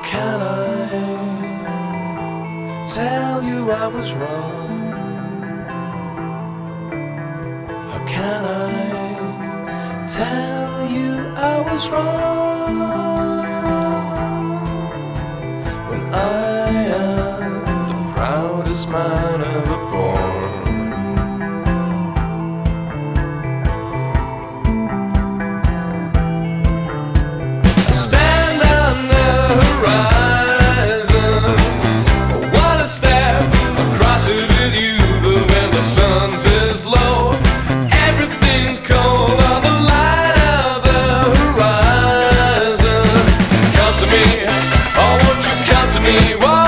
How can I tell you I was wrong? How can I tell you I was wrong? When I am the proudest man ever born. I stand on the horizon, I wanna step across it with you, but when the sun says low, everything's cold on the line of the horizon. Come to me, oh won't you come to me, whoa,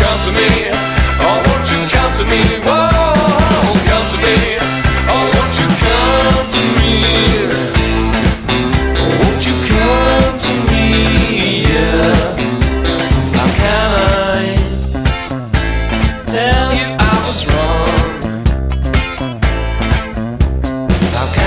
come to me, oh won't you come to me, whoa, come to me, oh won't you come to me, oh won't you come to me, yeah. How can I tell you I was wrong? Won't you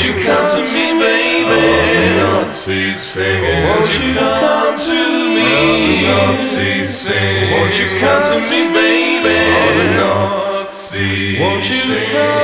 come to me, baby? Oh, North Sea singing. Won't you come to me? Oh, the North Sea singing. Won't you come to me, baby? Oh, the North Sea singing.